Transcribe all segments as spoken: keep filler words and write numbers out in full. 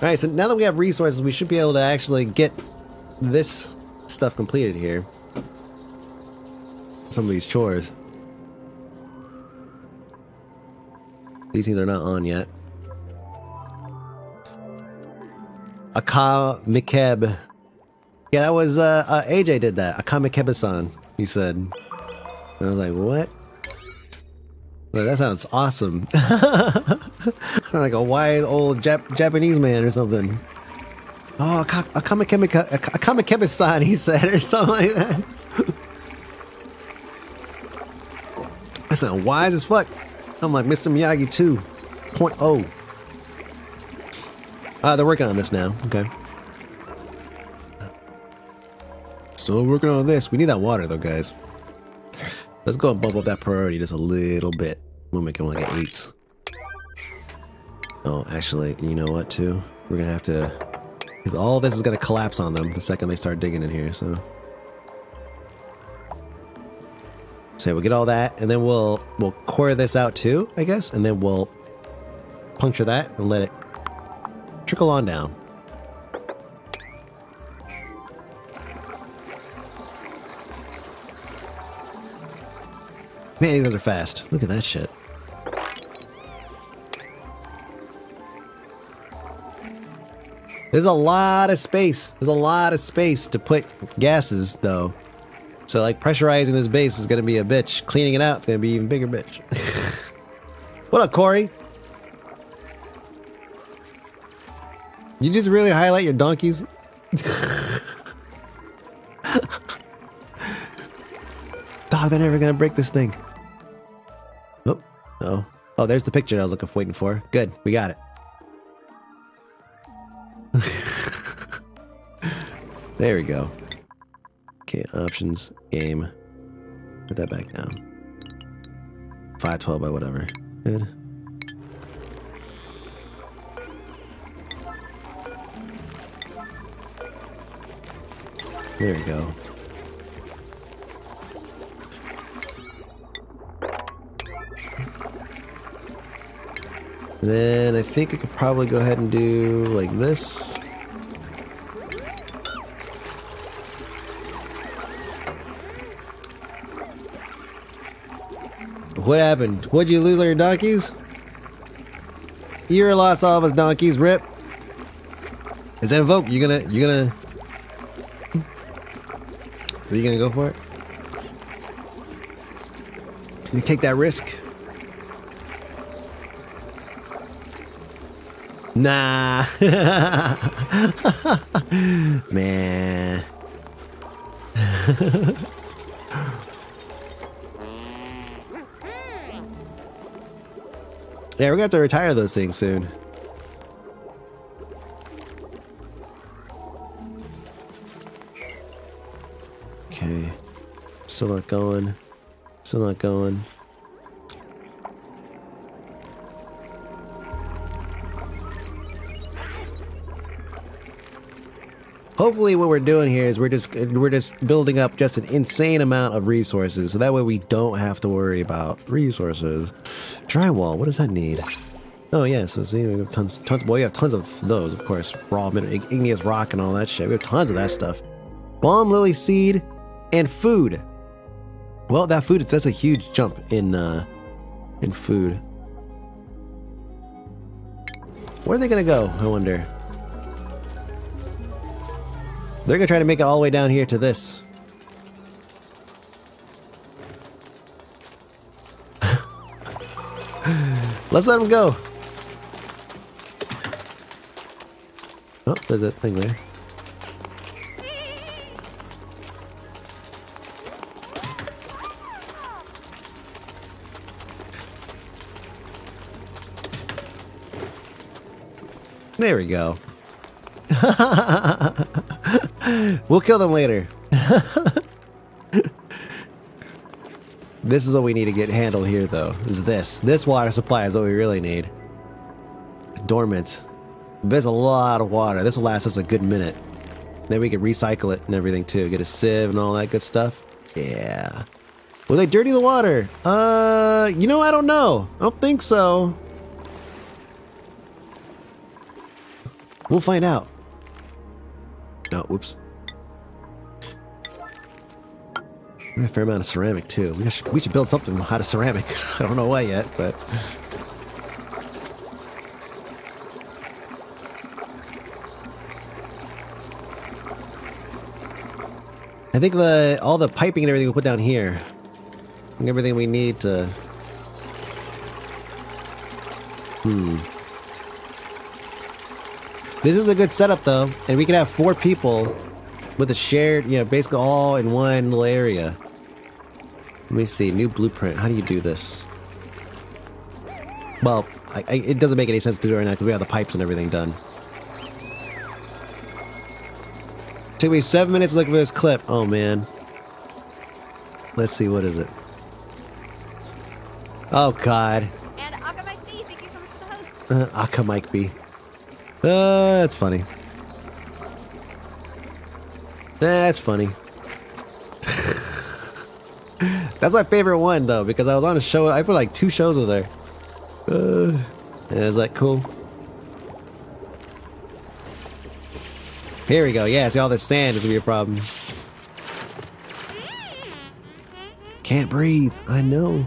Alright, so now that we have resources, we should be able to actually get this stuff completed here. Some of these chores. These things are not on yet. Akamikeb. Yeah, that was, uh, uh A J did that. Akamikeb-san, he said. And I was like, what? Like, that sounds awesome. Like a wise old Jap Japanese man or something. Oh, Akamikeb-san, he said, or something like that. That sounds wise as fuck. I'm like Mister Miyagi two point oh. Uh, they're working on this now. Okay. So we're working on this. We need that water, though, guys. Let's go and bump up that priority just a little bit. We'll make him like an eight. Oh, actually, you know what, too? We're going to have to... Because all this is going to collapse on them the second they start digging in here, so... So we'll get all that, and then we'll we'll core this out, too, I guess. And then we'll puncture that and let it trickle on down. Man, these guys are fast. Look at that shit. There's a lot of space. There's a lot of space to put gases, though. So, like, pressurizing this base is gonna be a bitch. Cleaning it out is gonna be an even bigger bitch. What up, Corey? You just really highlight your donkeys? Dog, they're never gonna break this thing. Oh, oh. Oh, there's the picture I was looking for, waiting for. Good, we got it. There we go. Okay, options, game. Put that back down. five twelve by whatever. Good. There we go. Then I think I could probably go ahead and do like this. What happened? What'd you lose all your donkeys? You're lost all of his donkeys, rip. Is that invoke? You gonna you gonna Are you gonna go for it? You take that risk? Nah. Man. Yeah, we're gonna have to retire those things soon. Okay. Still not going. Still not going. Hopefully what we're doing here is we're just we're just building up just an insane amount of resources, so that way we don't have to worry about resources. Drywall, what does that need? Oh yeah, so see, we have tons, tons. Well, we have tons of those, of course. Raw, igneous rock, and all that shit. We have tons of that stuff. Balm lily seed, and food. Well, that food that's a huge jump in uh, in food. Where are they gonna go? I wonder. They're gonna try to make it all the way down here to this. Let's let them go. Oh, there's that thing there. There we go. We'll kill them later. This is what we need to get handled here, though. Is this. This water supply is what we really need. It's dormant. There's a lot of water. This will last us a good minute. Then we can recycle it and everything, too. Get a sieve and all that good stuff. Yeah. Will they dirty the water? Uh, you know, I don't know. I don't think so. We'll find out. Oh, whoops. We have a fair amount of ceramic, too. We should, we should build something out of ceramic. I don't know why yet, but... I think the all the piping and everything we'll put down here. And everything we need to... Hmm... This is a good setup, though, and we can have four people with a shared, you know, basically all in one little area. Let me see, new blueprint. How do you do this? Well, I, I, it doesn't make any sense to do it right now because we have the pipes and everything done. Took me seven minutes looking for this clip. Oh, man. Let's see, what is it? Oh, God. And Akamikeb, thank you so much for the host. Uh, Akamikeb. Uh, that's funny. That's funny. That's my favorite one, though, because I was on a show. I put like two shows with her. Uh, and it's like, cool. Here we go. Yeah, see, all this sand is going to be a problem. Can't breathe. I know.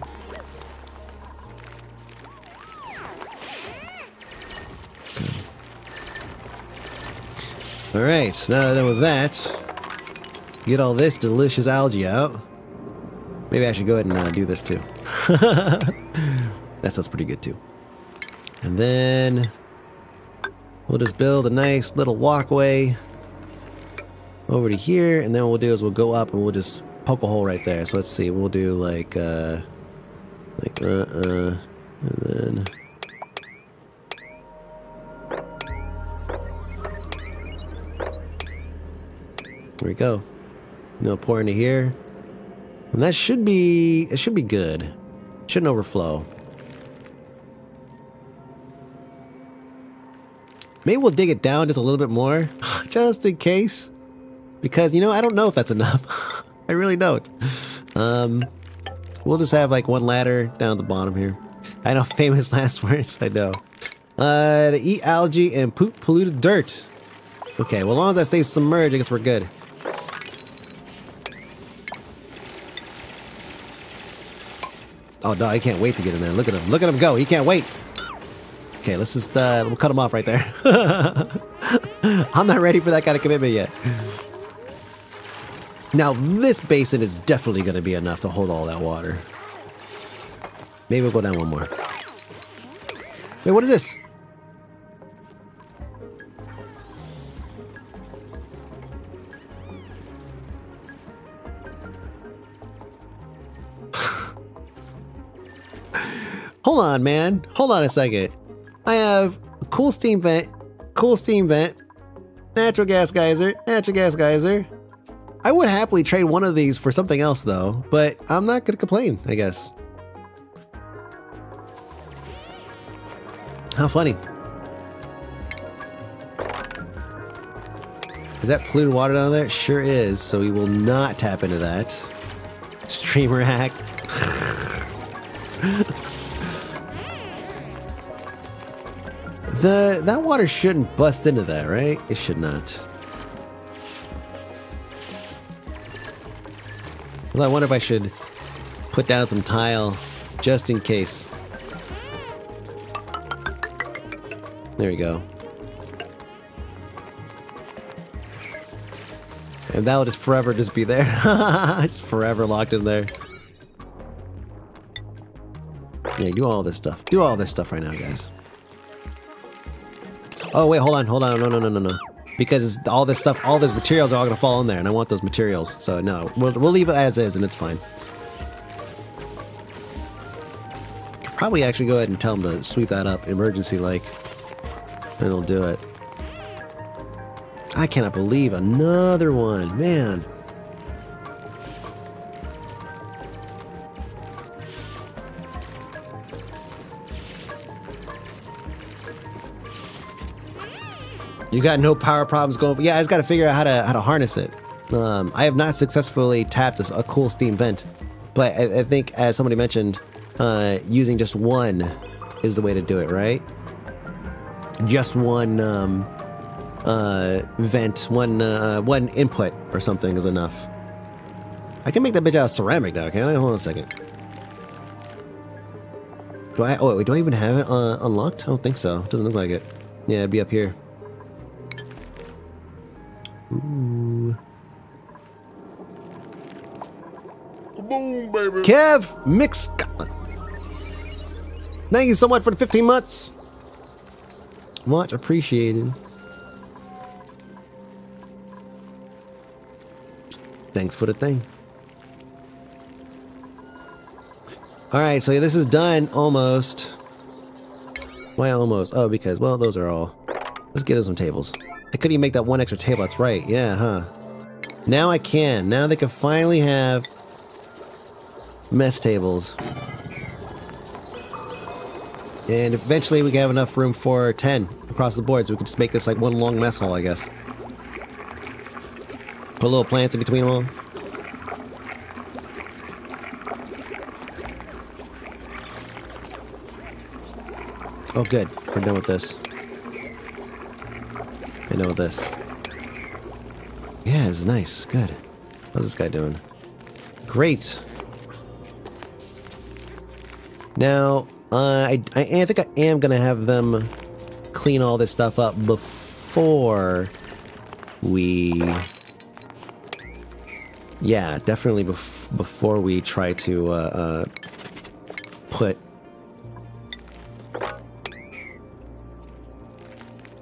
Alright, now that I'm done with that, get all this delicious algae out. Maybe I should go ahead and uh, do this too. That sounds pretty good too. And then we'll just build a nice little walkway over to here, and then what we'll do is we'll go up and we'll just poke a hole right there. So let's see, we'll do like, uh, like, uh, uh, and then... There we go. No pour into here, and that should be it. Should be good. It shouldn't overflow. Maybe we'll dig it down just a little bit more, just in case, because you know I don't know if that's enough. I really don't. Um, we'll just have like one ladder down at the bottom here. I know, famous last words. I know. Uh, they eat algae and poop polluted dirt. Okay, well, as long as I stay submerged, I guess we're good. Oh, no, he can't wait to get in there. Look at him. Look at him go. He can't wait. Okay, let's just, uh, we'll cut him off right there. I'm not ready for that kind of commitment yet. Now, this basin is definitely going to be enough to hold all that water. Maybe we'll go down one more. Wait, what is this? Hold on, man. Hold on a second. I have a cool steam vent, cool steam vent, natural gas geyser, natural gas geyser. I would happily trade one of these for something else, though, but I'm not going to complain, I guess. How funny. Is that polluted water down there? It sure is, so we will not tap into that. Streamer hack. The, that water shouldn't bust into that, right? It should not. Well, I wonder if I should put down some tile just in case. There we go. And that'll just forever just be there. It's forever locked in there. Yeah, do all this stuff. Do all this stuff right now, guys. Oh, wait, hold on, hold on, no, no, no, no, no. Because all this stuff, all these materials are all going to fall in there, and I want those materials. So, no, we'll, we'll leave it as is, and it's fine. Could probably actually go ahead and tell them to sweep that up, emergency-like. And it'll do it. I cannot believe another one, man. You got no power problems going for... Yeah, I just got to figure out how to how to harness it. Um, I have not successfully tapped a, a cool steam vent, but I, I think, as somebody mentioned, uh, using just one is the way to do it, right? Just one um, uh, vent, one uh, one input or something is enough. I can make that bitch out of ceramic now, can't I? Hold on a second. Do I? Oh wait, do I even have it uh, unlocked? I don't think so. Doesn't look like it. Yeah, it'd be up here. Ooh. Boom, baby. Kev, Mix Scotland. Thank you so much for the fifteen months. Much appreciated. Thanks for the thing. Alright, so this is done, almost. Why almost? Oh, because, well, those are all. Let's get them some tables. I couldn't even make that one extra table, that's right, yeah, huh. Now I can. Now they can finally have mess tables. And eventually we can have enough room for ten across the board, so we can just make this like one long mess hall, I guess. Put little plants in between them all. Oh good, we're done with this. We're done with this. Yeah, it's nice, good. How's this guy doing? Great! Now, uh, I, I, I think I am gonna have them clean all this stuff up before we... Yeah, definitely bef before we try to, uh, uh, put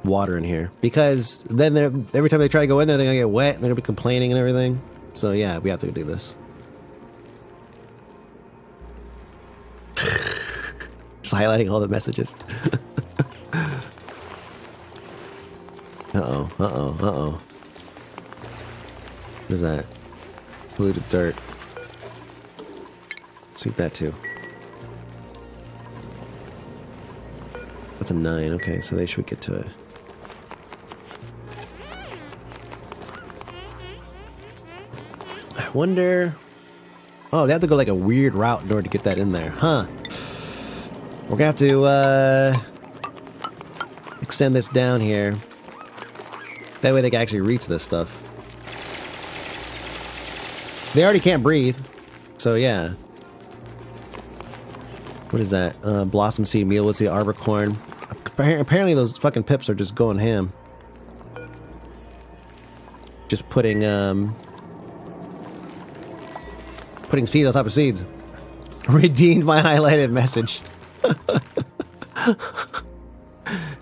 water in here. Because then every time they try to go in there, they're gonna get wet, and they're gonna be complaining and everything. So yeah, we have to do this. Highlighting all the messages. Uh-oh, uh-oh, uh-oh. What is that? Polluted dirt. Let's eat that too. That's a nine, okay, so they should get to it. I wonder... Oh, they have to go like a weird route in order to get that in there, huh? We're gonna have to, uh, extend this down here. That way they can actually reach this stuff. They already can't breathe, so yeah. What is that? Uh, Blossom Seed, Mealwood Seed, Arborcorn. Apparently those fucking pips are just going ham. Just putting, um... putting seeds on top of seeds. Redeemed my highlighted message.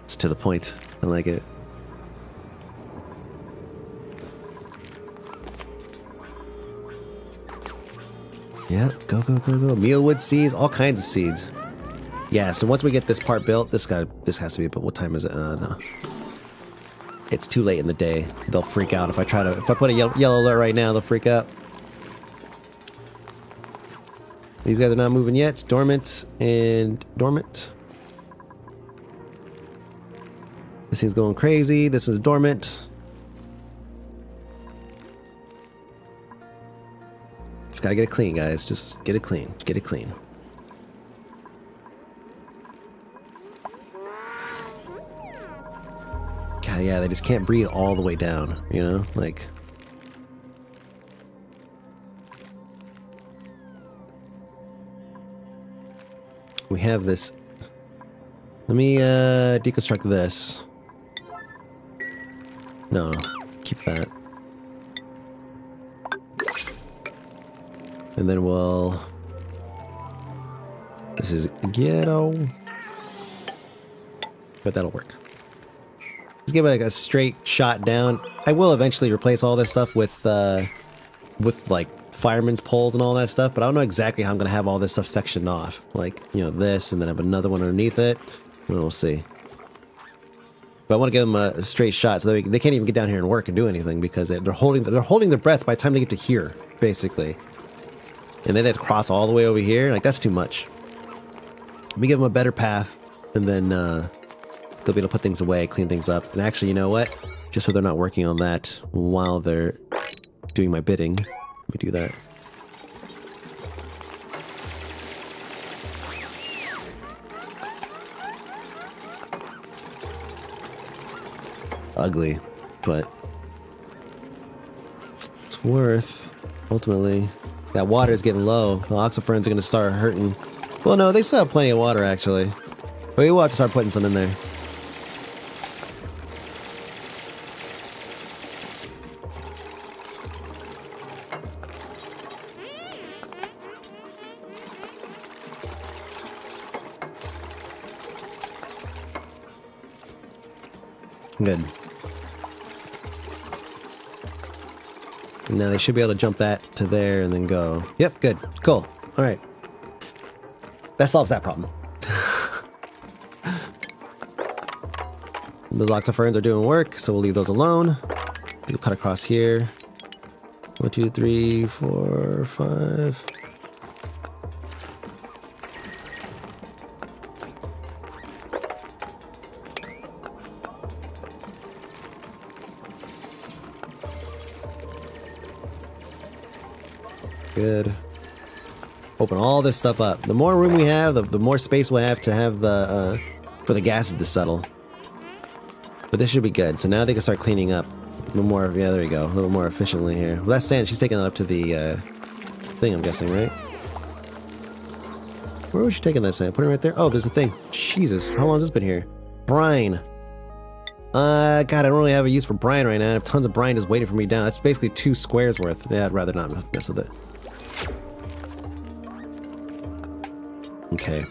It's to the point. I like it. Yep, go, go, go, go. Mealwood seeds, all kinds of seeds. Yeah, so once we get this part built, this got, this has to be, but what time is it? Uh, no. It's too late in the day. They'll freak out if I try to, if I put a yellow, yellow alert right now, they'll freak out. These guys are not moving yet. Dormant and dormant. This thing's going crazy. This is dormant. Just gotta get it clean, guys. Just get it clean. Get it clean. God, yeah, they just can't breathe all the way down, you know? Like... We have this. Let me uh, deconstruct this. No, keep that. And then we'll. This is ghetto. But that'll work. Let's give it like a straight shot down. I will eventually replace all this stuff with, uh, with like. Fireman's poles and all that stuff, but I don't know exactly how I'm gonna have all this stuff sectioned off. Like, you know, this, and then have another one underneath it. Well, we'll see. But I want to give them a straight shot, so they they can't even get down here and work and do anything because they're holding they're holding their breath by the time they get to here, basically. And then they have to cross all the way over here. Like, that's too much. Let me give them a better path, and then uh, they'll be able to put things away, clean things up. And actually, you know what? Just so they're not working on that while they're doing my bidding. We do that. ugly, but it's worth, ultimately. That water's getting low. The Oxyferns are gonna start hurting. Well, no, they still have plenty of water, actually. But we will have to start putting some in there. Good. Now they should be able to jump that to there and then go. Yep, good. Cool. Alright. That solves that problem. Those Oxyferns are doing work, so we'll leave those alone. We'll cut across here. One, two, three, four, five. Good. Open all this stuff up. The more room we have, the, the more space we'll have to have the uh, for the gases to settle. But this should be good. So now they can start cleaning up a little more. Yeah, there we go. A little more efficiently here. Well, that's Sand. She's taking that up to the uh, thing, I'm guessing, right? Where was she taking that Sand? Put it right there. Oh, there's a thing. Jesus, how long has this been here? Brine. Uh, God, I don't really have a use for brine right now. I have tons of brine just waiting for me down. That's basically two squares worth. Yeah, I'd rather not mess with it. Okay,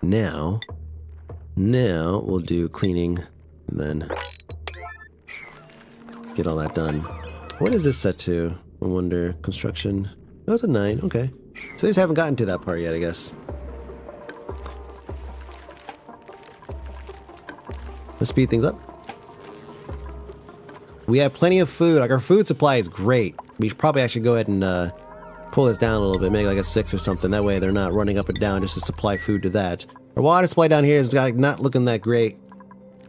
now, now we'll do cleaning and then get all that done. What is this set to? I wonder. Construction. Oh, it's a nine. Okay. So they just haven't gotten to that part yet, I guess. Let's speed things up. We have plenty of food. Like, our food supply is great. We should probably actually go ahead and, uh, pull this down a little bit, make like a six or something. That way they're not running up and down just to supply food to that. Our water supply down here is not looking that great,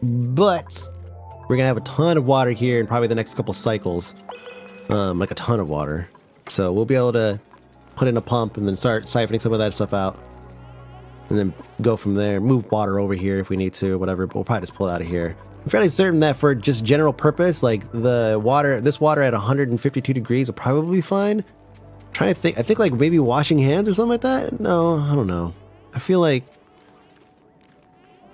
but we're gonna have a ton of water here in probably the next couple cycles, um, like a ton of water. So we'll be able to put in a pump and then start siphoning some of that stuff out, and then go from there. Move water over here if we need to, whatever. But we'll probably just pull it out of here. I'm fairly certain that for just general purpose, like the water, this water at one hundred fifty-two degrees will probably be fine. Trying to think, I think like maybe washing hands or something like that? No, I don't know. I feel like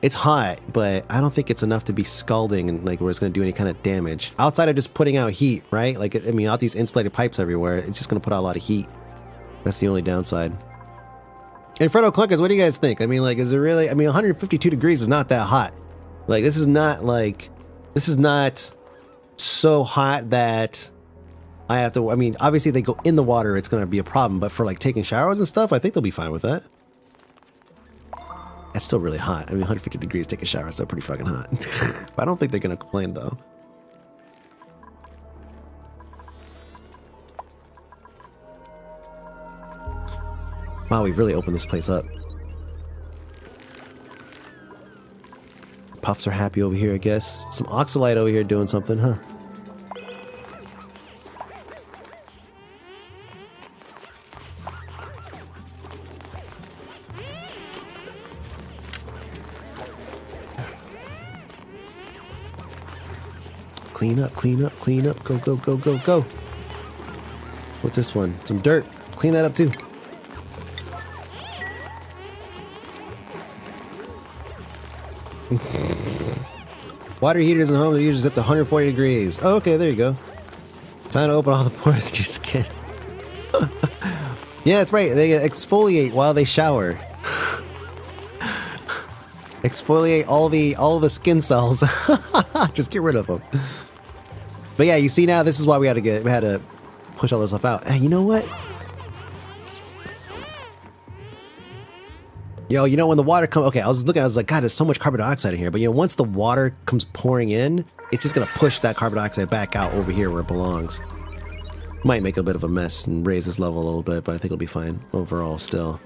it's hot, but I don't think it's enough to be scalding and like where it's going to do any kind of damage. Outside of just putting out heat, right? Like, I mean, all these insulated pipes everywhere, it's just going to put out a lot of heat. That's the only downside. Inferno Cluckers, what do you guys think? I mean, like, is it really, I mean, one hundred fifty-two degrees is not that hot. Like, this is not like, this is not so hot that I have to, I mean, obviously if they go in the water, it's going to be a problem, but for like taking showers and stuff, I think they'll be fine with that. That's still really hot. I mean, one hundred fifty degrees, take a shower, it's still pretty fucking hot. But I don't think they're going to complain though. Wow, we've really opened this place up. Puffs are happy over here, I guess. Some Oxalite over here doing something, huh? Clean up, clean up, clean up, go, go, go, go, go. What's this one? Some dirt. Clean that up too. Water heaters in homes are usually up to one hundred forty degrees. Oh, okay, there you go. Time to open all the pores in your skin. Yeah, that's right. They exfoliate while they shower. Exfoliate all the all the skin cells. Just get rid of them. But yeah, you see now, this is why we had to get, we had to push all this stuff out. And you know what? Yo, you know when the water comes, okay, I was looking, I was like, God, there's so much carbon dioxide in here. But you know, once the water comes pouring in, it's just gonna push that carbon dioxide back out over here where it belongs. Might make a bit of a mess and raise this level a little bit, but I think it'll be fine overall still.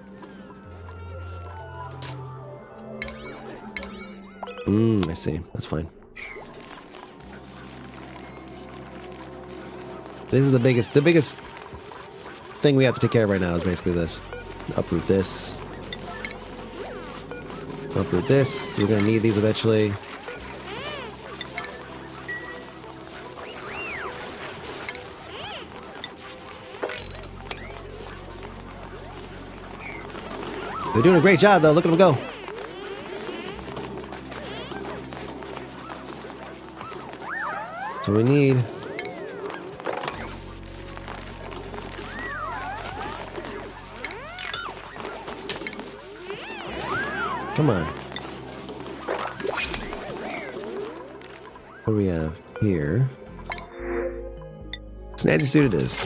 Mmm, I see. That's fine. This is the biggest, the biggest thing we have to take care of right now is basically this. Uproot this. Uproot this. We're gonna need these eventually. They're doing a great job, though. Look at them go. That's what we need. Come on. What do we have here? It's an anti-suit it is.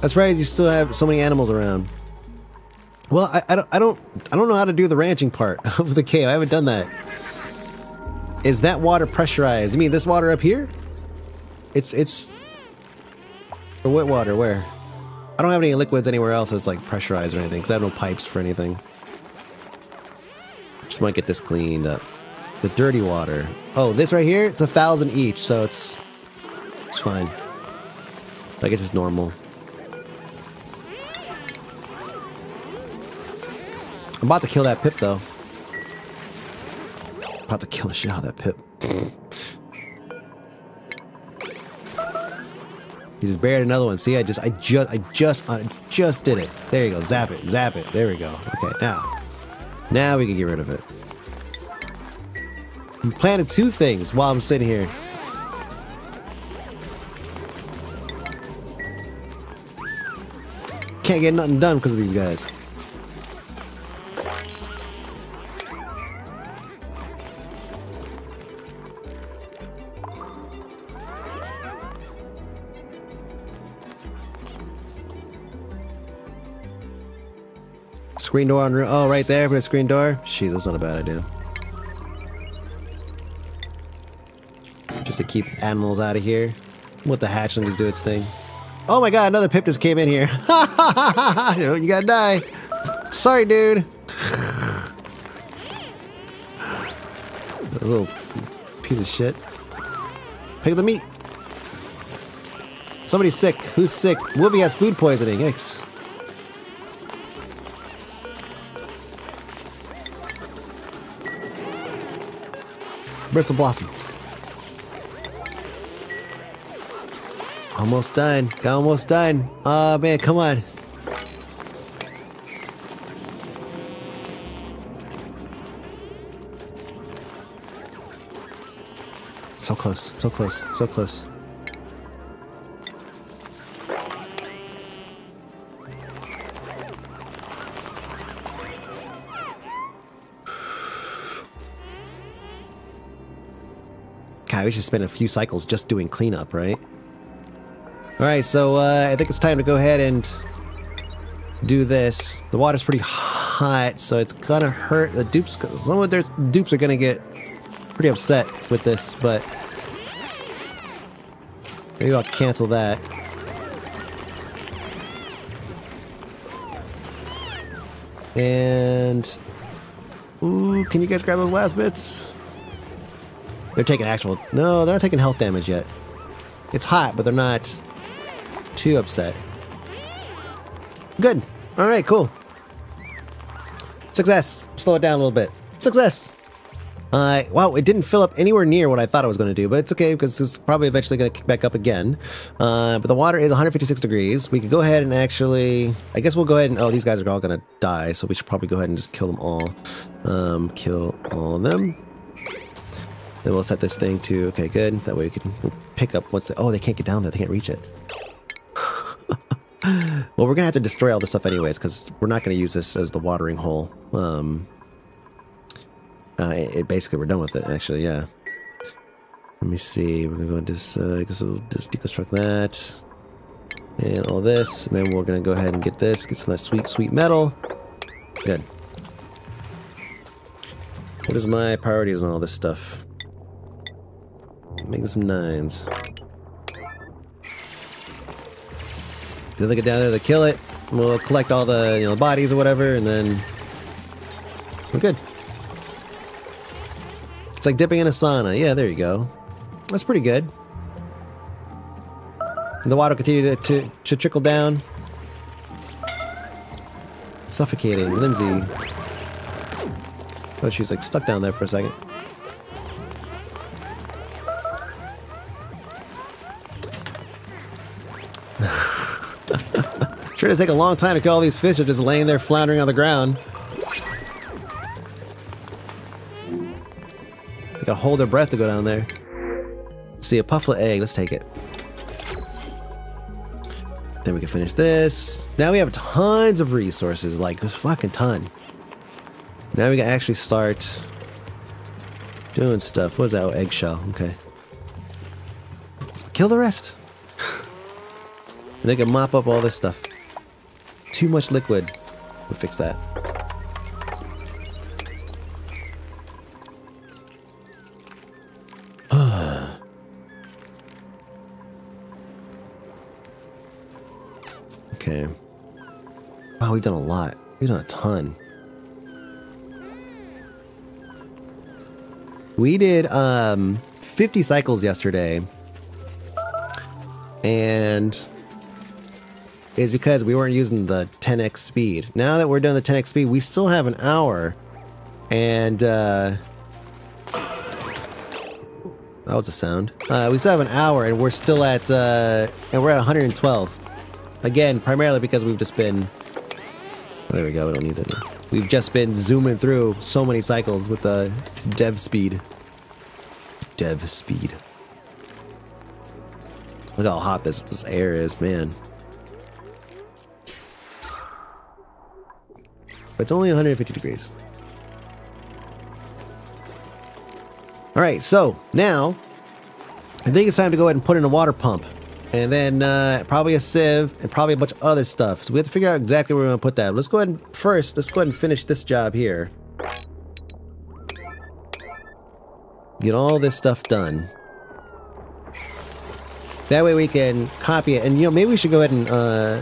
That's right, you still have so many animals around. Well, I, I don't I don't I don't know how to do the ranching part of the cave. I haven't done that. Is that water pressurized? You mean this water up here? It's it's or what water, where? I don't have any liquids anywhere else that's like pressurized or anything, because I have no pipes for anything. Just might get this cleaned up. The dirty water. Oh, this right here, it's a thousand each, so it's it's fine. I guess it's normal. I'm about to kill that pip, though. I'm about to kill the shit out of that pip. You just buried another one. See, I just, I just, I just, I just did it. There you go. Zap it. Zap it. There we go. Okay, now, now we can get rid of it. You planted two things while I'm sitting here. Can't get nothing done because of these guys. Screen door on room. Oh, right there. Put a screen door. Jeez, that's not a bad idea. Just to keep animals out of here. Let the hatchling just do its thing. Oh my god, another pip just came in here. You gotta die. Sorry, dude. Little piece of shit. Pick up the meat. Somebody's sick. Who's sick? Wolfie has food poisoning. Yikes. Bristle Blossom. Almost done. Got almost done. Oh man, come on. So close, so close, so close. We should spend a few cycles just doing cleanup, right? Alright, so uh, I think it's time to go ahead and do this. The water's pretty hot, so it's gonna hurt. The dupes, some of their dupes are gonna get pretty upset with this, but maybe I'll cancel that. And ooh, can you guys grab those last bits? They're taking actual... No, they're not taking health damage yet. It's hot, but they're not too upset. Good. Alright, cool. Success. Slow it down a little bit. Success! Uh, wow, it didn't fill up anywhere near what I thought it was going to do, but it's okay, because it's probably eventually going to kick back up again. Uh, but the water is one hundred fifty-six degrees. We can go ahead and actually... I guess we'll go ahead and... Oh, these guys are all going to die, so we should probably go ahead and just kill them all. Um, kill all of them. Then we'll set this thing to, okay, good. That way we can pick up once they, oh, they can't get down there. They can't reach it. Well, we're going to have to destroy all this stuff anyways, because we're not going to use this as the watering hole. Um, uh, it, it basically, we're done with it, actually, yeah. Let me see. We're going to just, uh, just, we'll just deconstruct that. And all this. And then we're going to go ahead and get this. Get some of that sweet, sweet metal. Good. What is my priorities on all this stuff? Making some nines. Then they get down there, they kill it. We'll collect all the, you know, bodies or whatever, and then we're good. It's like dipping in a sauna. Yeah, there you go. That's pretty good. And the water continue to, to, to trickle down. Suffocating, Lindsay. Oh, she's like stuck down there for a second. Sure does take a long time to kill all these fish that are just laying there floundering on the ground. They gotta hold their breath to go down there. See, a pufflet egg. Let's take it. Then we can finish this. Now we have tons of resources. Like, a fucking ton. Now we can actually start doing stuff. What is that? Oh, eggshell. Okay. Kill the rest. And they can mop up all this stuff. Too much liquid. We'll fix that. Okay. Wow, we've done a lot. We've done a ton. We did um, fifty cycles yesterday. And it's because we weren't using the ten X speed. Now that we're done the ten X speed, we still have an hour. And, uh... that was a sound. Uh, we still have an hour, and we're still at, uh... and we're at one hundred twelve. Again, primarily because we've just been... There we go, we don't need that now. We've just been zooming through so many cycles with the dev speed. Dev speed. Look how hot this, this air is, man. But it's only one hundred fifty degrees. Alright, so now I think it's time to go ahead and put in a water pump. And then uh, probably a sieve and probably a bunch of other stuff. So we have to figure out exactly where we're going to put that. Let's go ahead and first, let's go ahead and finish this job here. Get all this stuff done. That way we can copy it. And, you know, maybe we should go ahead and... Uh,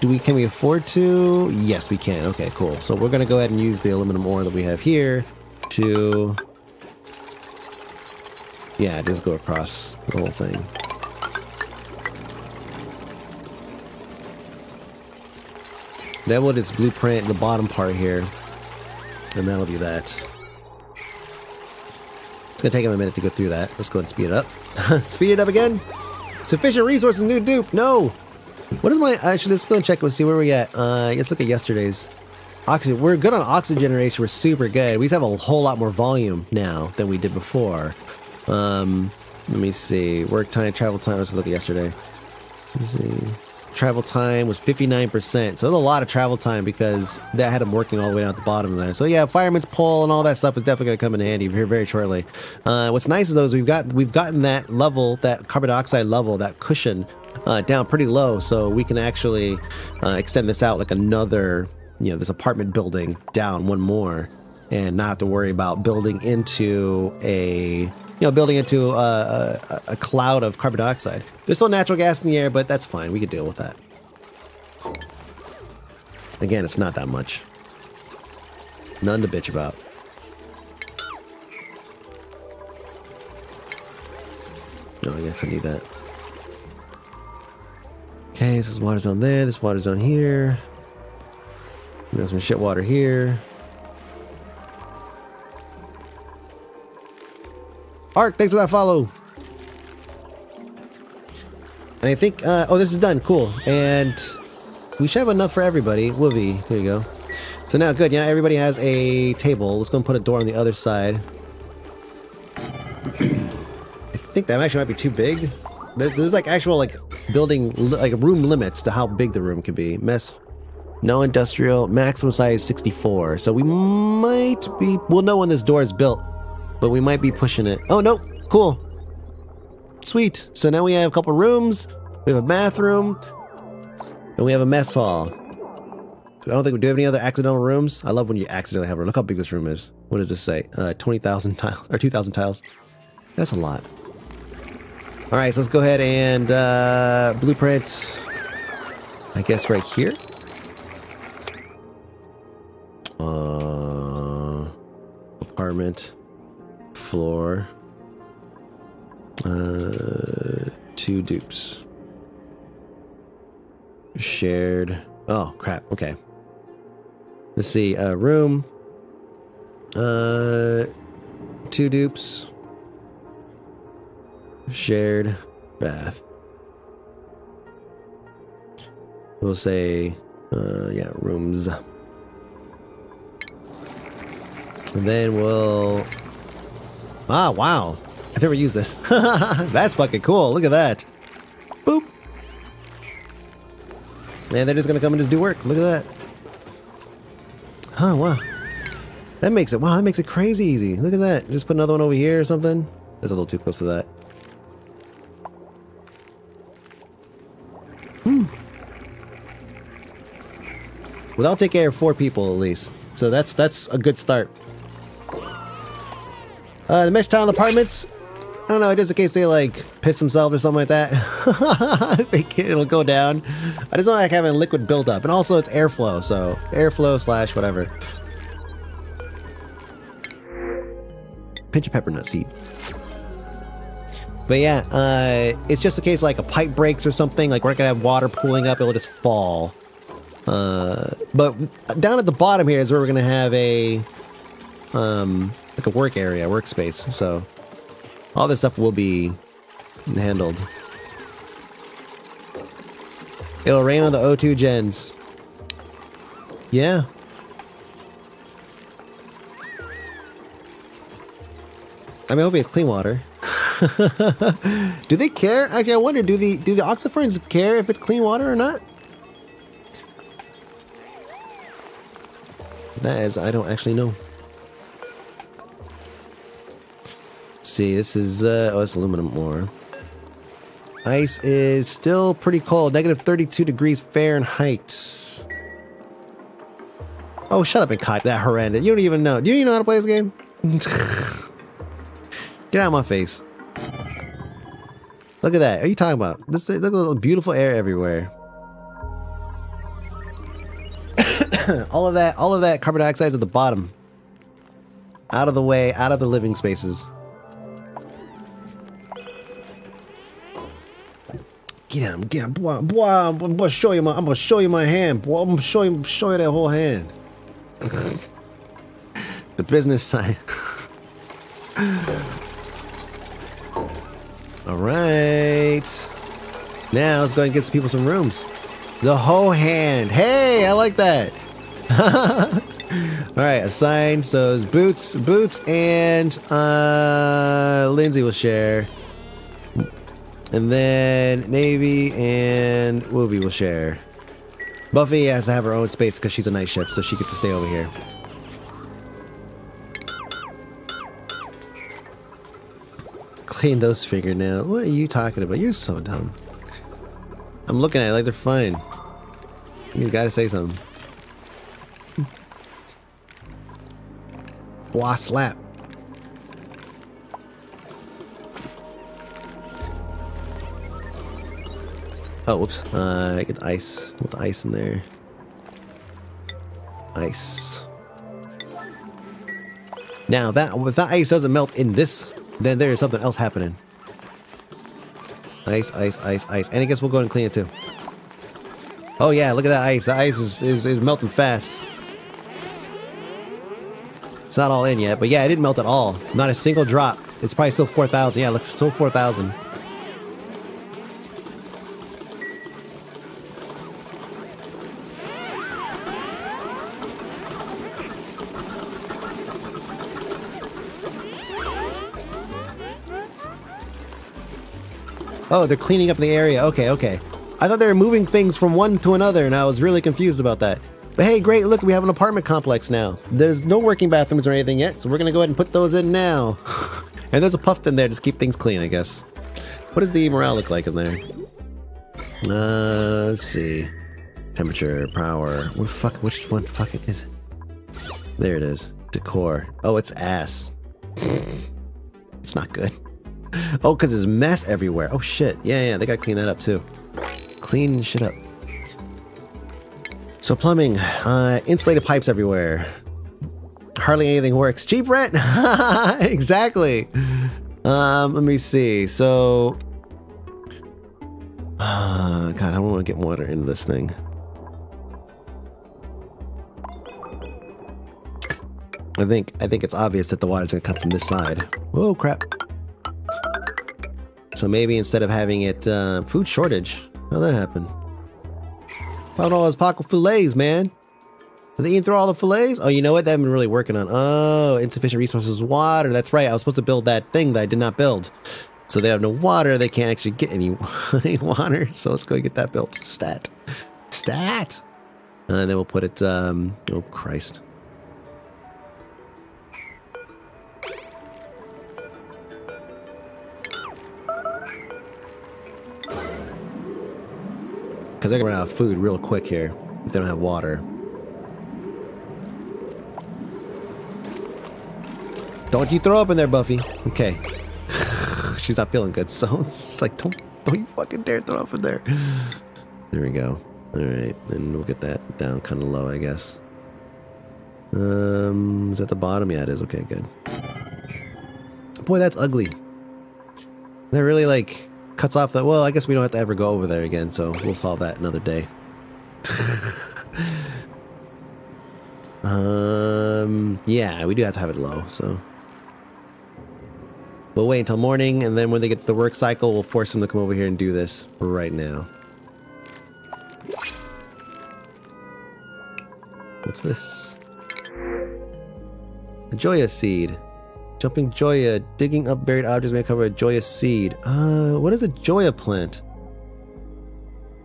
Do we, can we afford to? Yes, we can. Okay, cool. So we're going to go ahead and use the aluminum ore that we have here to... Yeah, just go across the whole thing. Then we'll just blueprint the bottom part here. And that'll be that. It's going to take him a minute to go through that. Let's go ahead and speed it up. Speed it up again! Sufficient resources, new dupe! No! What is my... Actually, let's go and check and see where we at. Uh, let's look at yesterday's. Oxygen. We're good on oxygen generation. We're super good. We just have a whole lot more volume now than we did before. Um, let me see. Work time, travel time. Let's look at yesterday. Let's see. Travel time was fifty-nine percent. So there's a lot of travel time because that had them working all the way down at the bottom there. So yeah, fireman's pole and all that stuff is definitely going to come in handy here very shortly. Uh, what's nice is though is we've got we've gotten that level, that carbon dioxide level, that cushion uh, down pretty low, so we can actually uh, extend this out like another, you know, this apartment building down one more, and not have to worry about building into a. You know, building into a, a, a cloud of carbon dioxide. There's still natural gas in the air, but that's fine. We can deal with that. Again, it's not that much. None to bitch about. No, I guess I need that. Okay, so this water's on there. This water's on here. There's some shit water here. Ark, thanks for that follow. And I think, uh, oh, this is done. Cool. And we should have enough for everybody. Woovie. There you go. So now, good. You know, everybody has a table. Let's go and put a door on the other side. I think that actually might be too big. There's, there's like actual, like, building, like, room limits to how big the room can be. Mess. No industrial. Maximum size sixty-four. So we might be, we'll know when this door is built. But we might be pushing it. Oh, no. Cool. Sweet. So now we have a couple rooms. We have a bathroom. And we have a mess hall. I don't think we do have any other accidental rooms. I love when you accidentally have a room. Look how big this room is. What does this say? Uh, twenty thousand tiles. Or two thousand tiles. That's a lot. Alright, so let's go ahead and uh, blueprint. I guess right here. Uh, apartment. Floor. Uh, two dupes. Shared. Oh, crap. Okay. Let's see. Uh, room. Uh, two dupes. Shared bath. We'll say, uh, yeah, rooms. And then we'll... Ah, wow. I've never used this. That's fucking cool. Look at that. Boop. And they're just going to come and just do work. Look at that. Huh, wow. That makes it... Wow, that makes it crazy easy. Look at that. Just put another one over here or something. That's a little too close to that. Hmm. Well, I'll take care of four people at least. So that's that's a good start. Uh, the mesh tile apartments, I don't know, just in case they like piss themselves or something like that. I think it'll go down. I just don't like having liquid buildup. And also it's airflow, so airflow slash whatever. Pinch of peppernut seed. But yeah, uh, it's just in case like a pipe breaks or something, like we're not gonna have water pooling up, it'll just fall. Uh, but down at the bottom here is where we're gonna have a um, like a work area, workspace. So all this stuff will be handled. It'll rain on the O two gens. Yeah. I mean, hopefully it's clean water. Do they care? Actually, I wonder, do the do the Oxyferns care if it's clean water or not? That is, I don't actually know. See, this is, uh, oh, it's aluminum ore. Ice is still pretty cold, negative thirty-two degrees Fahrenheit. Oh, shut up and cut that horrendous. You don't even know. Do you even know how to play this game? Get out of my face. Look at that. What are you talking about? This, look at the beautiful air everywhere. All of that, all of that carbon dioxide is at the bottom. Out of the way, out of the living spaces. Get him, get him, boy, boy, I'm gonna show you my, I'm gonna show you my hand, boy, I'm gonna show you, show you that whole hand. The business side. All right. Now let's go and get some people some rooms. The whole hand. Hey, I like that. Alright, assigned. So it's Boots, Boots, and uh, Lindsay will share. And then Navy and Wooby will share. Buffy has to have her own space because she's a night shift, so she gets to stay over here. Clean those fingernails. What are you talking about? You're so dumb. I'm looking at it like they're fine. You gotta say something. Blah slap. Oh, whoops. Uh, get the ice. Put the ice in there. Ice. Now, that if that ice doesn't melt in this, then there is something else happening. Ice, ice, ice, ice. And I guess we'll go ahead and clean it too. Oh yeah, look at that ice. The ice is, is, is melting fast. It's not all in yet, but yeah, it didn't melt at all. Not a single drop. It's probably still four thousand. Yeah, look, still four thousand. Oh, they're cleaning up the area. Okay, okay. I thought they were moving things from one to another, and I was really confused about that. But hey, great, look, we have an apartment complex now. There's no working bathrooms or anything yet, so we're going to go ahead and put those in now. And there's a puff in there to keep things clean, I guess. What does the morale look like in there? Uh, let's see. Temperature, power. What the fuck, which one fucking is it? There it is. Decor. Oh, it's ass. It's not good. Oh, because there's mess everywhere. Oh, shit. Yeah, yeah, they gotta clean that up, too. Clean shit up. So, plumbing. Uh, insulated pipes everywhere. Hardly anything works. Cheap rent! Exactly! Um, let me see. So... Uh, God, I don't want to get water into this thing. I think, I think it's obvious that the water's gonna come from this side. Whoa, crap. So maybe instead of having it, uh, food shortage. How'd that happen? Found all his Paco fillets, man. Are they eating through all the fillets? Oh, you know what? That I've been really working on. Oh, insufficient resources, water. That's right. I was supposed to build that thing that I did not build. So they have no water. They can't actually get any, any water. So let's go get that built. Stat. Stat. And then we'll put it, um, oh, Christ. Because they're going to run out of food real quick here if they don't have water. Don't you throw up in there, Buffy. Okay. She's not feeling good, so it's like, don't, don't you fucking dare throw up in there. There we go. All right, and we'll get that down kind of low, I guess. Um, is that the bottom? Yeah, it is. Okay, good. Boy, that's ugly. That really, like, cuts off that. Well, I guess we don't have to ever go over there again, so we'll solve that another day. um, yeah, we do have to have it low, so... We'll wait until morning, and then when they get to the work cycle, we'll force them to come over here and do this right now. What's this? A Joyous Seed. Jumping Joya. Digging up buried objects may uncover a Joyous Seed. Uh, what is a Joya plant?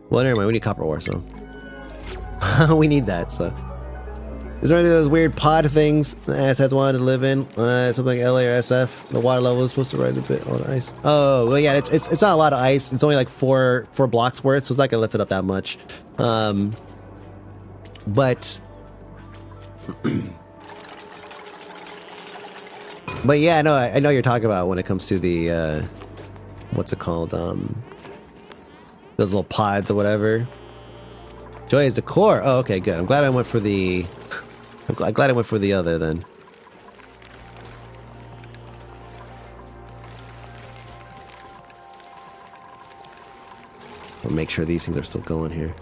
Well, never mind. We need copper ore, so... we need that, so... Is there any of those weird pod things the assets wanted to live in? Uh, something like L A or S F. The water level is supposed to rise a bit on ice. Oh, well, yeah, it's, it's it's not a lot of ice. It's only like four four blocks worth, so it's not gonna lift it up that much. Um, but, but yeah, no, I, I know what you're talking about when it comes to the uh, what's it called? Um, those little pods or whatever. Joy is the core. Oh, okay, good. I'm glad I went for the. I'm glad I went for the other, then. We'll make sure these things are still going here.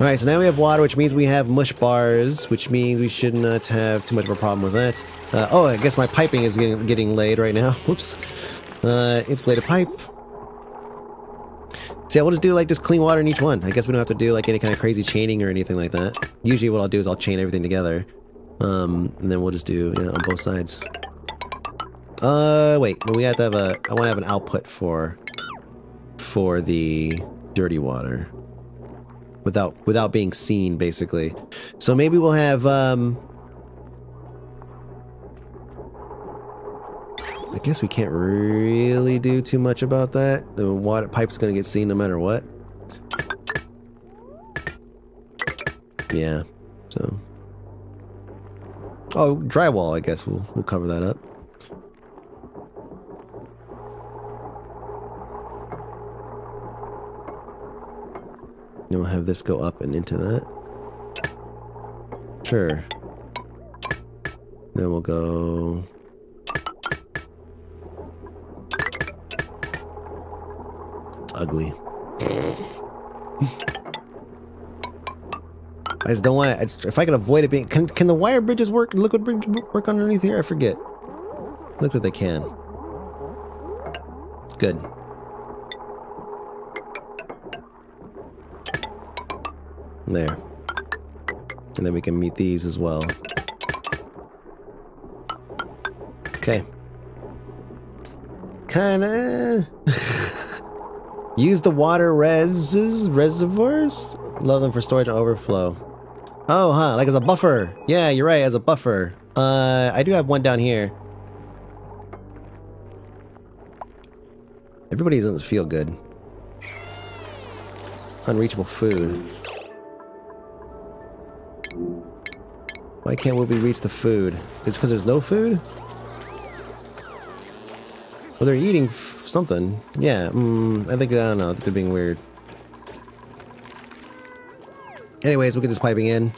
Alright, so now we have water, which means we have mush bars, which means we should not have too much of a problem with that. Uh, oh, I guess my piping is getting, getting laid right now. Whoops. Uh, insulated pipe. So yeah, we'll just do like just clean water in each one. I guess we don't have to do like any kind of crazy chaining or anything like that. Usually what I'll do is I'll chain everything together. Um, and then we'll just do yeah, on both sides. Uh, wait. Well, we have to have a. I want to have an output for, for the dirty water, without without being seen, basically. So maybe we'll have. Um, I guess we can't really do too much about that. The water pipe's gonna get seen no matter what. Yeah. So. Oh, drywall, I guess we'll we'll cover that up. Then we'll have this go up and into that. Sure. Then we'll go. It's ugly. I just don't want it. If I can avoid it being... Can, can the wire bridges work? Liquid bridges work underneath here? I forget. Looks like they can. Good. There. And then we can meet these as well. Okay. Kinda... Use the water res reservoirs? Love them for storage and overflow. Oh, huh, like as a buffer. Yeah, you're right, as a buffer. Uh, I do have one down here. Everybody doesn't feel good. Unreachable food. Why can't we reach the food? Is it because there's no food? Well, they're eating f something. Yeah, mm, I think, I don't know, they're being weird. Anyways, we'll get this piping in.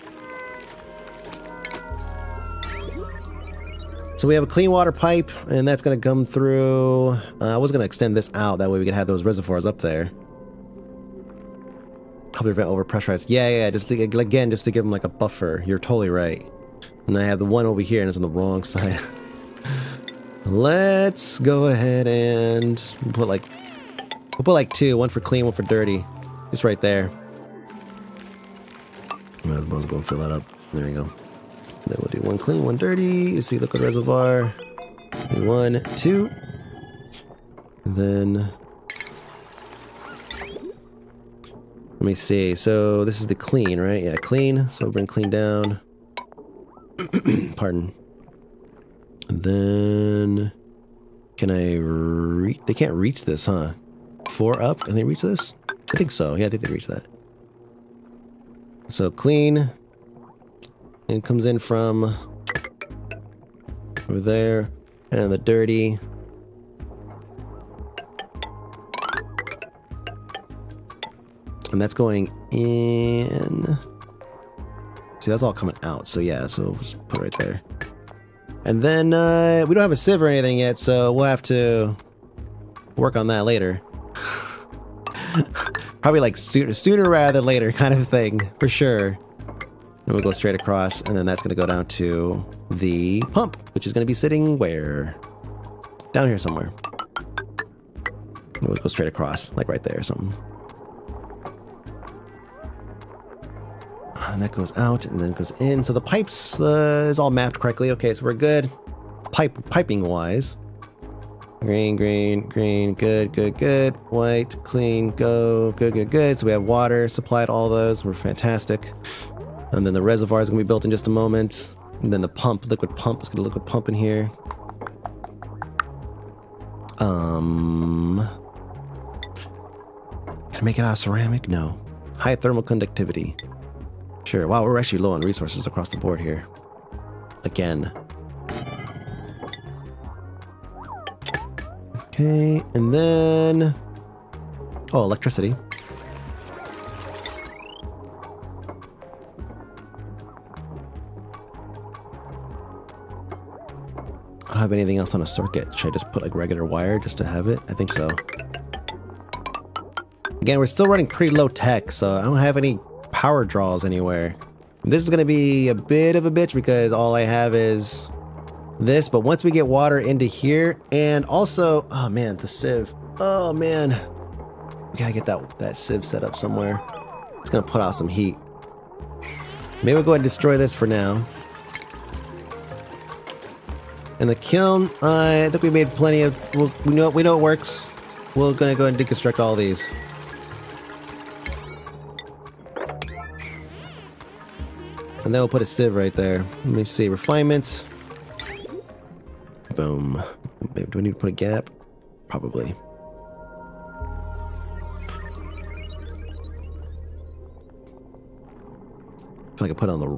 So we have a clean water pipe, and that's going to come through... Uh, I was going to extend this out, that way we could have those reservoirs up there. Probably prevent overpressurized. Yeah, yeah, just to, again, just to give them like a buffer. You're totally right. And I have the one over here, and it's on the wrong side. Let's go ahead and put like... We'll put like two, one for clean, one for dirty. Just right there. Might as well go and fill that up. There we go. Then we'll do one clean, one dirty. You see, liquid reservoir. One, two. And then... let me see. So this is the clean, right? Yeah, clean. So bring clean down. Pardon. And then... can I reach? They can't reach this, huh? Four up? Can they reach this? I think so. Yeah, I think they reach that. So clean. And it comes in from over there. And then the dirty. And that's going in. See, that's all coming out. So yeah, so we'll just put it right there. And then, uh, we don't have a sieve or anything yet, so we'll have to work on that later. Probably like sooner, sooner rather than later kind of thing, for sure. Then we'll go straight across, and then that's going to go down to the pump, which is going to be sitting where? Down here somewhere. We'll go straight across, like right there or something. And that goes out, and then it goes in. So the pipes uh, is all mapped correctly. Okay, so we're good. Pipe piping-wise. Green, green, green. Good, good, good. White, clean, go. Good, good, good. So we have water supplied all those. We're fantastic. And then the reservoir is going to be built in just a moment. And then the pump, liquid pump. Let's get a liquid pump in here. Um... Can I make it out of ceramic? No. High thermal conductivity. Sure. Wow, we're actually low on resources across the board here. Again. Okay, and then... oh, electricity. I don't have anything else on a circuit. Should I just put like regular wire just to have it? I think so. Again, we're still running pretty low tech, so I don't have any... power draws anywhere. This is gonna be a bit of a bitch because all I have is this, but once we get water into here, and also, oh man, the sieve. Oh man. We gotta get that, that sieve set up somewhere. It's gonna put out some heat. Maybe we'll go ahead and destroy this for now. And the kiln, uh, I think we made plenty of, we'll, we know, we know it works. We're gonna go ahead and deconstruct all these. And then we'll put a sieve right there. Let me see. Refinement. Boom. Do we need to put a gap? Probably. I feel like I put it on the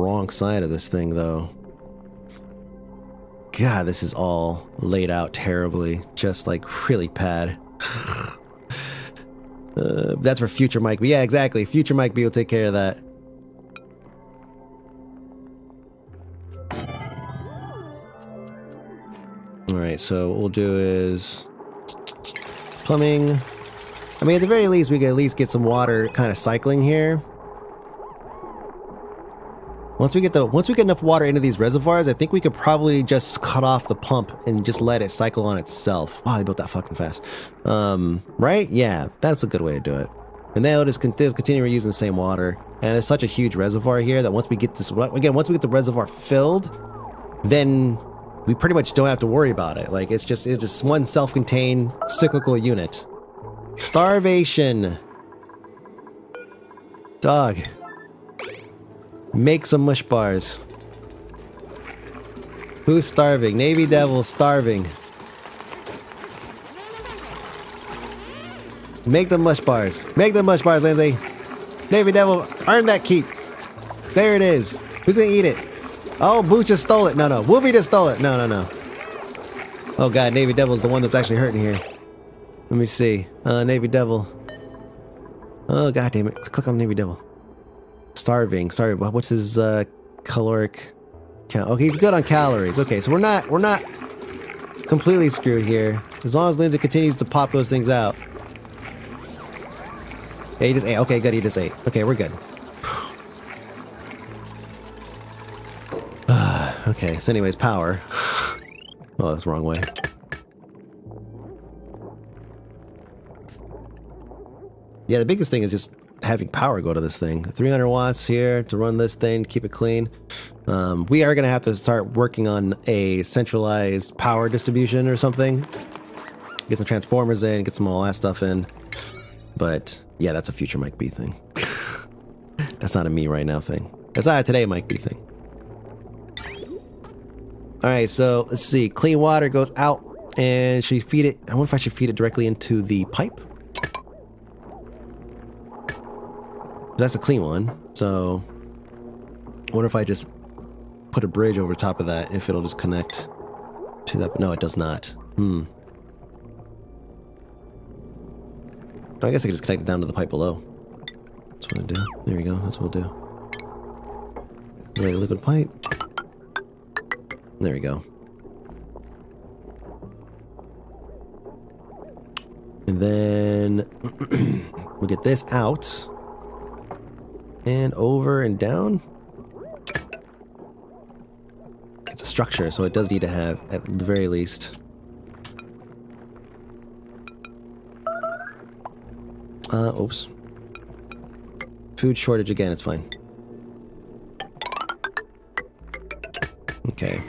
wrong side of this thing, though. God, this is all laid out terribly. Just, like, really bad. uh, that's for future Mike B. Yeah, exactly. Future Mike B will take care of that. Alright, so what we'll do is plumbing. I mean, at the very least, we can at least get some water kind of cycling here. Once we get the once we get enough water into these reservoirs, I think we could probably just cut off the pump and just let it cycle on itself. Wow, they built that fucking fast. Um, right? Yeah, that's a good way to do it. And then it'll just continue reusing the same water. And there's such a huge reservoir here that once we get this again, once we get the reservoir filled, then we pretty much don't have to worry about it. Like, it's just, it's just one self-contained cyclical unit. Starvation! Dog. Make some mush bars. Who's starving? Navy Devil starving. Make the mush bars. Make the mush bars, Lindsay. Navy Devil, earn that keep. There it is. Who's gonna eat it? Oh, Boo just stole it. No, no. Woofy just stole it. No, no, no. Oh, God. Navy Devil's the one that's actually hurting here. Let me see. Uh, Navy Devil. Oh, God damn it. Click on Navy Devil. Starving. Sorry. What's his, uh, caloric count? Okay, he's good on calories. Okay, so we're not, we're not completely screwed here. As long as Lindsay continues to pop those things out. Yeah, he just ate. Okay, good. He just ate. Okay, we're good. Okay, so anyways, power. Oh, that's the wrong way. Yeah, the biggest thing is just having power go to this thing. three hundred watts here to run this thing, keep it clean. Um, we are going to have to start working on a centralized power distribution or something. Get some transformers in, get some all that stuff in. But yeah, that's a future Mike B thing. That's not a me right now thing. That's not a today Mike B thing. Alright, so let's see. Clean water goes out and should we feed it? I wonder if I should feed it directly into the pipe. That's a clean one, so I wonder if I just put a bridge over top of that, if it'll just connect to that. No, it does not. Hmm. I guess I can just connect it down to the pipe below. That's what I do. There we go. That's what we'll do. Lay a liquid pipe. There we go. And then we'll get this out. And over and down. It's a structure, so it does need to have, at the very least. Uh, oops. Food shortage again, it's fine. Okay.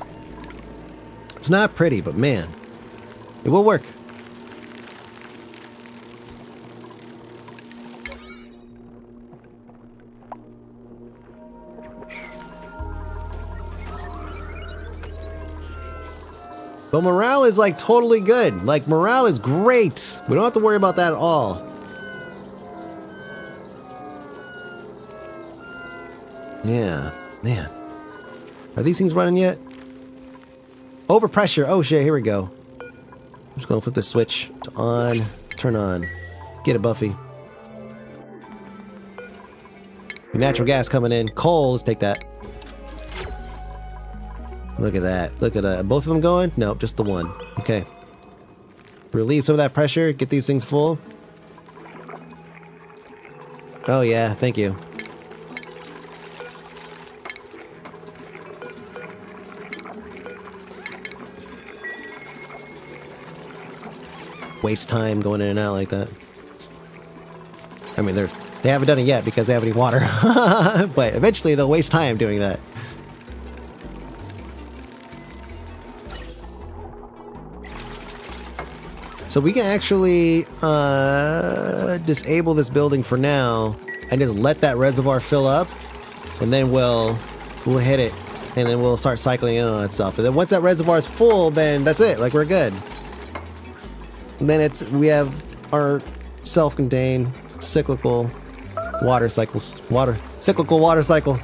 It's not pretty, but man, it will work. But morale is like totally good. Like morale is great. We don't have to worry about that at all. Yeah, man. Are these things running yet? Overpressure. Oh shit, here we go. I'm just gonna flip the switch to on. Turn on. Get it, Buffy. Your natural gas coming in. Coal, let's take that. Look at that. Look at that. Both of them going? No, just the one. Okay. Relieve some of that pressure. Get these things full. Oh, yeah. Thank you. Waste time going in and out like that. I mean, they're, they haven't done it yet because they have any water. But eventually they'll waste time doing that. So we can actually uh, disable this building for now and just let that reservoir fill up, and then we'll we'll hit it, and then we'll start cycling in on itself. And then once that reservoir is full, then that's it. Like we're good. And then it's we have our self-contained cyclical water cycles. Water cyclical water cycle.